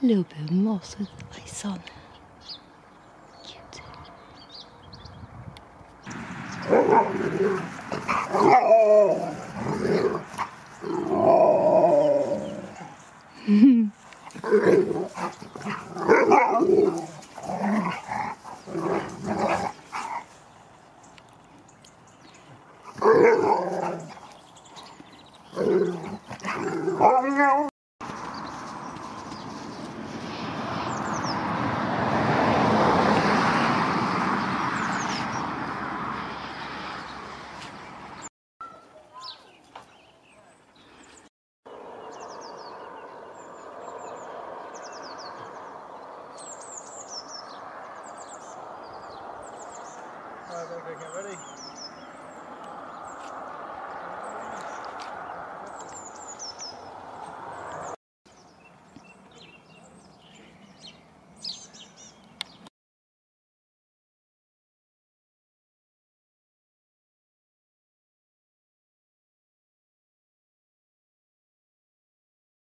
a little bit of moss with ice on. Cute.